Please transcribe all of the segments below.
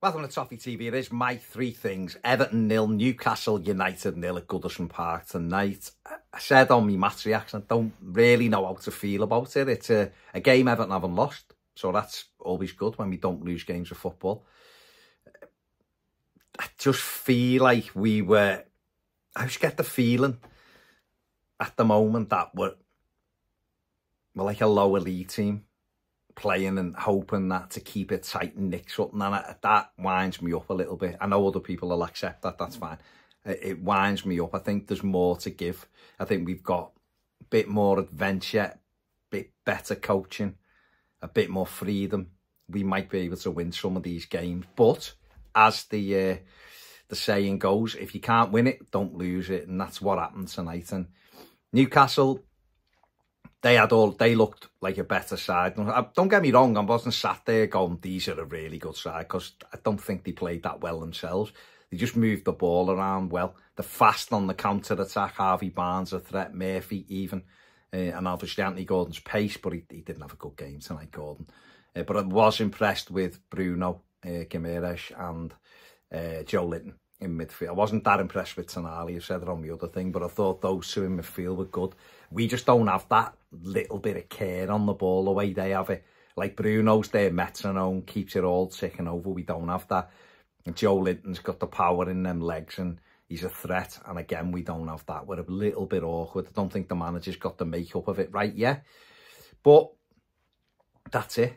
Welcome to Toffee TV. It is my three things. Everton 0, Newcastle United 0 at Goodison Park tonight. I said on my match reaction, I don't really know how to feel about it. It's a game Everton haven't lost, so that's always good when we don't lose games of football. I just feel like we were... I just get the feeling at the moment that we're like a lower league team, playing and hoping that to keep it tight and nick something, and that winds me up a little bit. I know other people will accept that, that's fine. It winds me up. I think there's more to give. I think we've got a bit more adventure, a bit better coaching, a bit more freedom. We might be able to win some of these games, but as the saying goes, if you can't win it, don't lose it, and that's what happened tonight. And Newcastle, they looked like a better side. Don't get me wrong, I wasn't sat there going, these are a really good side, because I don't think they played that well themselves. They just moved the ball around well. They're fast on the counter-attack. Harvey Barnes a threat, Murphy even, and obviously Anthony Gordon's pace, but he didn't have a good game tonight, Gordon. But I was impressed with Bruno Guimarães and Joelinton in midfield. I wasn't that impressed with Tonali, I said it on the other thing, but I thought those two in midfield were good. We just don't have that little bit of care on the ball the way they have it. Like Bruno's their metronome, keeps it all ticking over. We don't have that. Joelinton's got the power in them legs and he's a threat. And again, we don't have that. We're a little bit awkward. I don't think the manager's got the makeup of it right yet. But that's it.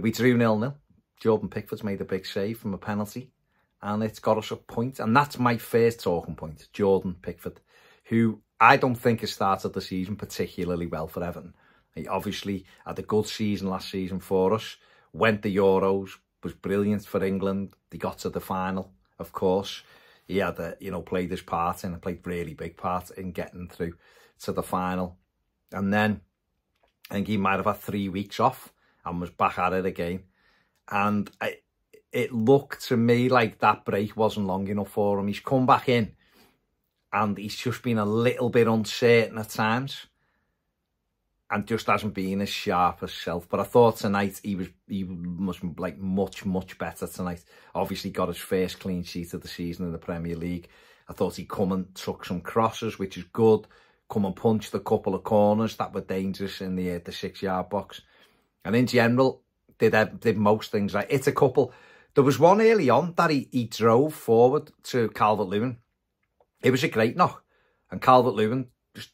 We drew 0-0. Jordan Pickford's made a big save from a penalty, and it's got us a point. And that's my first talking point, Jordan Pickford, who I don't think has started the season particularly well for Everton. He obviously had a good season last season for us, went the Euros, was brilliant for England. They got to the final, of course. He had, played his part in, and played really big part in getting through to the final. And then I think he might have had 3 weeks off and was back at it again. And it looked to me like that break wasn't long enough for him. He's come back in and he's just been a little bit uncertain at times and just hasn't been as sharp as self. But I thought tonight he was like much better tonight. Obviously got his first clean sheet of the season in the Premier League. I thought he come and took some crosses, which is good. Come and punched a couple of corners that were dangerous in the 6-yard box. And in general, did most things right. It's a couple... There was one early on that he drove forward to Calvert-Lewin. It was a great knock. And Calvert-Lewin just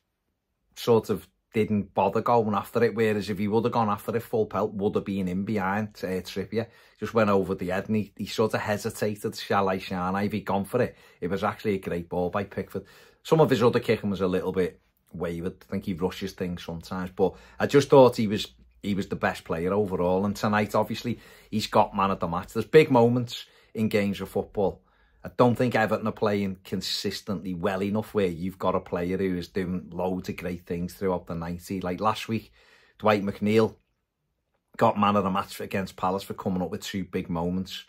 sort of didn't bother going after it. Whereas if he would have gone after it full pelt, would have been in behind Trippier. Just went over the head and he sort of hesitated. Shall I? If he'd gone for it, it was actually a great ball by Pickford. Some of his other kicking was a little bit wayward. I think he rushes things sometimes. But I just thought he was the best player overall. And tonight, obviously, he's got man of the match. There's big moments in games of football. I don't think Everton are playing consistently well enough where you've got a player who is doing loads of great things throughout the 90. Like last week, Dwight McNeil got man of the match against Palace for coming up with two big moments.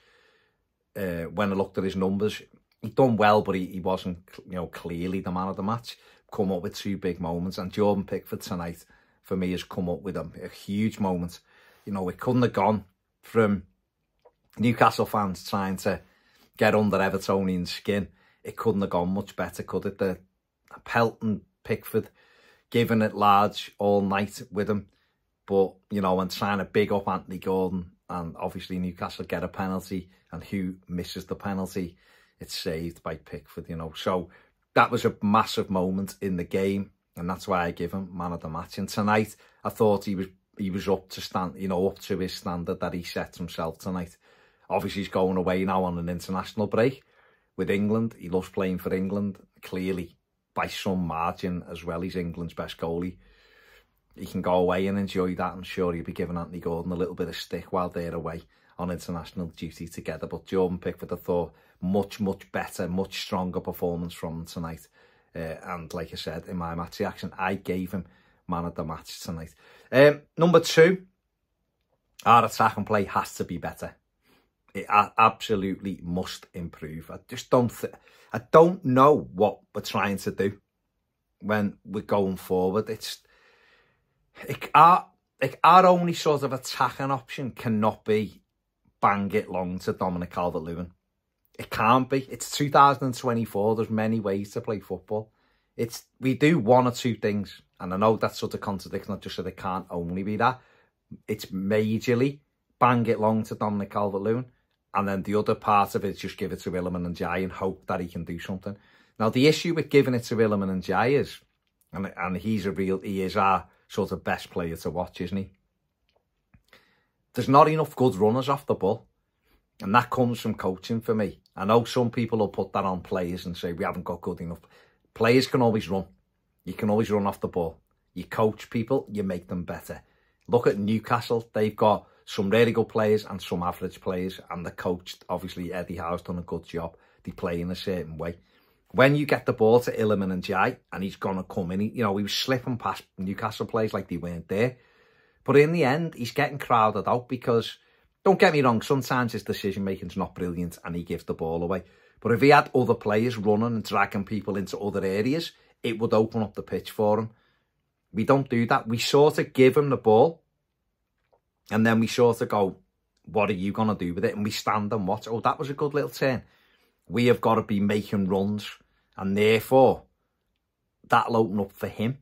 When I looked at his numbers, he'd done well, but he wasn't, clearly the man of the match. Come up with two big moments. And Jordan Pickford tonight, for me, has come up with a huge moment. It couldn't have gone from Newcastle fans trying to get under Evertonian skin. It couldn't have gone much better, could it? The pelting Pickford, giving it large all night with him. But, and trying to big up Anthony Gordon. And obviously Newcastle get a penalty. And who misses the penalty? It's saved by Pickford, So that was a massive moment in the game. And that's why I give him man of the match. And tonight, I thought he was up to his standard that he set himself tonight. Obviously, he's going away now on an international break with England. He loves playing for England, clearly by some margin as well. He's England's best goalie. He can go away and enjoy that. I'm sure he'll be giving Anthony Gordon a little bit of stick while they're away on international duty together. But Jordan Pickford, I thought, much better, much stronger performance from him tonight. And like I said, in my match reaction, I gave him man of the match tonight. Number two, our attack and play has to be better. It absolutely must improve. I don't know what we're trying to do when we're going forward. Our only sort of attacking option cannot be bang it long to Dominic Calvert-Lewin. It can't be. It's 2024. There's many ways to play football. It's we do one or two things. And I know that sort of contradicts, not just that it can't only be that. It's majorly bang it long to Dominic Calvert-Lewin. And then the other part of it is just give it to Iliman Ndiaye and hope that he can do something. Now, the issue with giving it to Iliman Ndiaye is, and he is our sort of best player to watch, isn't he? There's not enough good runners off the ball. And that comes from coaching for me. I know some people will put that on players and say, we haven't got good enough. Players can always run. You can always run off the ball. You coach people, you make them better. Look at Newcastle. They've got some really good players and some average players. And the coach, obviously, Eddie Howe's done a good job. They play in a certain way. When you get the ball to Iliman Ndiaye and he's going to come in, he was slipping past Newcastle players like they weren't there. But in the end, he's getting crowded out because, don't get me wrong, sometimes his decision-making's not brilliant and he gives the ball away. But if he had other players running and dragging people into other areas, it would open up the pitch for him. We don't do that. We sort of give him the ball and then we sort of go, what are you going to do with it? And we stand and watch. Oh, that was a good little turn. We have got to be making runs and therefore that'll open up for him.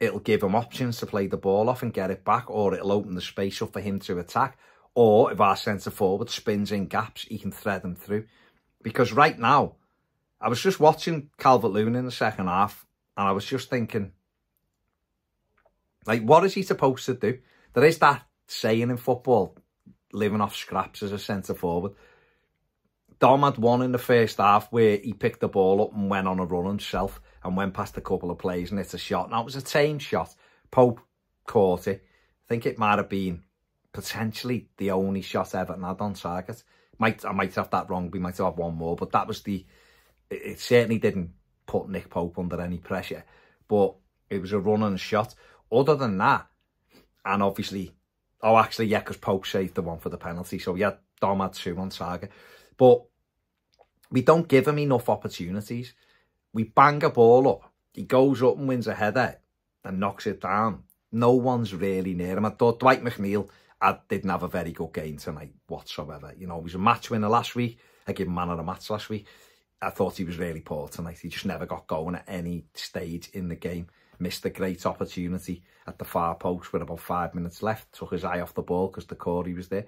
It'll give him options to play the ball off and get it back, or it'll open the space up for him to attack. Or if our centre-forward spins in gaps, he can thread them through. Because right now, I was just watching Calvert-Lewin in the second half and I was just thinking, like, what is he supposed to do? There is that saying in football, living off scraps as a centre-forward. Dom had one in the first half where he picked the ball up and went on a run himself and went past a couple of plays and it's a shot. Now, it was a tame shot. Pope caught it. I think it might have been potentially the only shot Everton had on target. I might have that wrong. We might have one more, but that was the... It certainly didn't put Nick Pope under any pressure, but it was a run and shot. Other than that, and obviously... Oh, actually, yeah, because Pope saved the one for the penalty. So, yeah, Dom had two on target. But we don't give him enough opportunities. We bang a ball up. He goes up and wins a header and knocks it down. No one's really near him. I thought Dwight McNeil... I didn't have a very good game tonight whatsoever. You know, he was a match winner last week. I gave him man of the match last week. I thought he was really poor tonight. He just never got going at any stage in the game. Missed a great opportunity at the far post with about 5 minutes left. Took his eye off the ball because the Corey was there.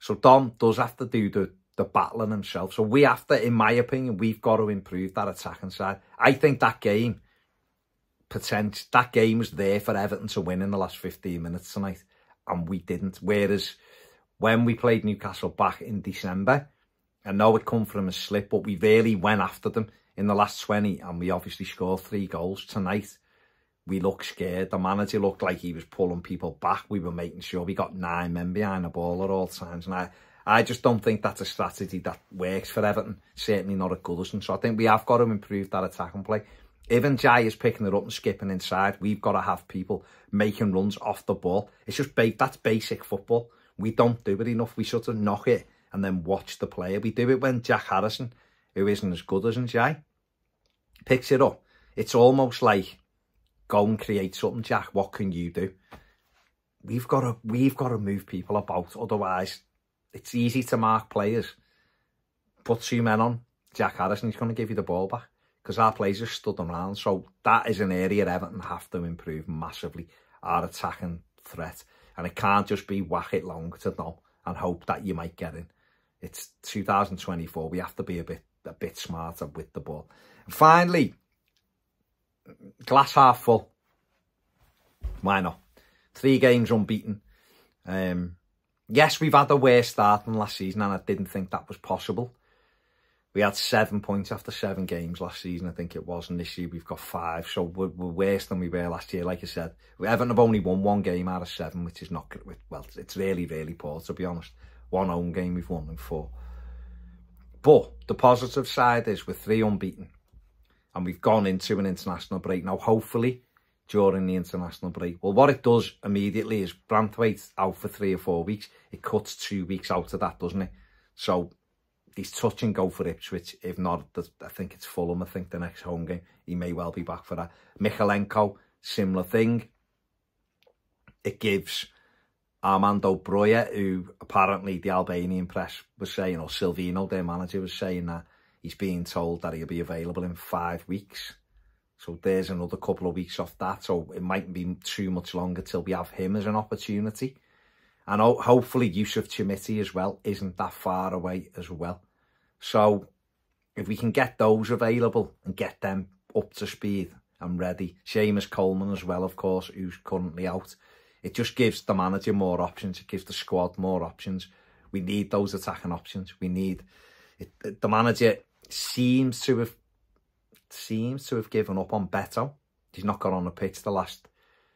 So Dom does have to do the battling himself. So we have to, in my opinion, we've got to improve that attacking side. I think that game... That game was there for Everton to win in the last 15 minutes tonight, and we didn't. Whereas when we played Newcastle back in December, I know it come from a slip, but we really went after them in the last 20, and we obviously scored 3 goals tonight. We looked scared. The manager looked like he was pulling people back. We were making sure we got 9 men behind the ball at all times, and I just don't think that's a strategy that works for Everton. Certainly not at Goodison. So I think we have got to improve that attack and play. If Ndiaye is picking it up and skipping inside, we've got to have people making runs off the ball. It's just that's basic football. We don't do it enough. We sort of knock it and then watch the player. We do it when Jack Harrison, who isn't as good as Ndiaye, picks it up. It's almost like, go and create something, Jack. What can you do? We've got to move people about. Otherwise, it's easy to mark players. Put 2 men on Jack Harrison. He's going to give you the ball back. Because our players have stood them around. So that is an area Everton have to improve massively. Our attacking threat. And it can't just be whack it long to Dom and hope that you might get in. It's 2024. We have to be a bit smarter with the ball. And finally, glass half full. Why not? 3 games unbeaten. Yes, we've had a worse start than last season. And I didn't think that was possible. We had 7 points after 7 games last season, I think it was. And this year we've got 5. So we're worse than we were last year, like I said. We haven't have only won 1 game out of 7, which is not good. Well, it's really, really poor, to be honest. 1 home game we've won in 4. But the positive side is we're 3 unbeaten. And we've gone into an international break. Now, hopefully, during the international break. Well, what it does immediately is Branthwaite's out for 3 or 4 weeks. It cuts 2 weeks out of that, doesn't it? So... he's touch and go for Ipswich. If not, I think it's Fulham, I think, the next home game. He may well be back for that. Michalenko, similar thing. It gives Armando Breuer, who apparently the Albanian press was saying, or Silvino, their manager, was saying that he's being told that he'll be available in 5 weeks. So there's another couple of weeks off that. So it mightn't be too much longer till we have him as an opportunity. And hopefully Yusuf Chimiti as well isn't that far away as well. So if we can get those available and get them up to speed and ready. Seamus Coleman as well, of course, who's currently out. It just gives the manager more options. It gives the squad more options. We need those attacking options. We need... The manager seems to have given up on Beto. He's not gone on the pitch the last...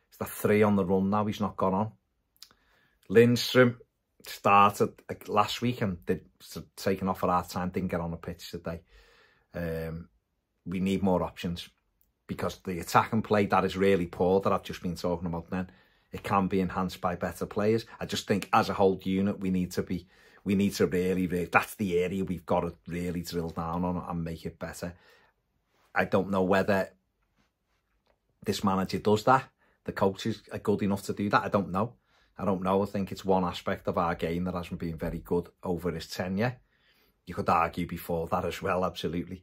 It's the three on the run now. He's not gone on. Lindstrom started last week and did taken off at half time. Didn't get on the pitch today. We need more options, because the attack and play that is really poor that I've just been talking about then, it can be enhanced by better players. I just think as a whole unit, we need to really, that's the area we've got to really drill down on and make it better. I don't know whether this manager does that. The coaches are good enough to do that. I don't know. I think it's one aspect of our game that hasn't been very good over his tenure. You could argue before that as well, absolutely.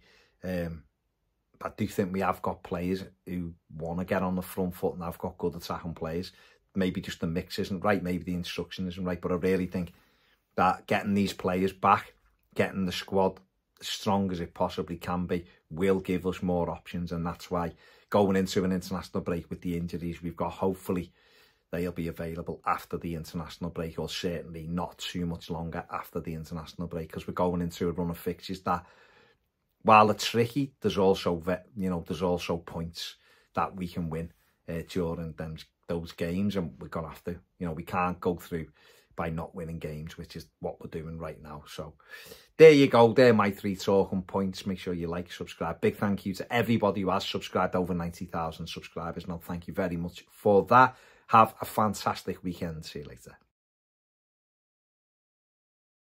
I do think we have got players who want to get on the front foot and have got good attacking players. Maybe just the mix isn't right. Maybe the instruction isn't right. But I really think that getting these players back, getting the squad as strong as it possibly can be, will give us more options. And that's why going into an international break with the injuries we've got, hopefully they'll be available after the international break, or certainly not too much longer after the international break, because we're going into a run of fixtures that, while they're tricky, there's also, you know, there's also points that we can win during those games, and we're gonna have to, you know, we can't go through by not winning games, which is what we're doing right now. So there you go. They're my three talking points. Make sure you like, subscribe. Big thank you to everybody who has subscribed. Over 90,000 subscribers now. Thank you very much for that. Have a fantastic weekend. See you later.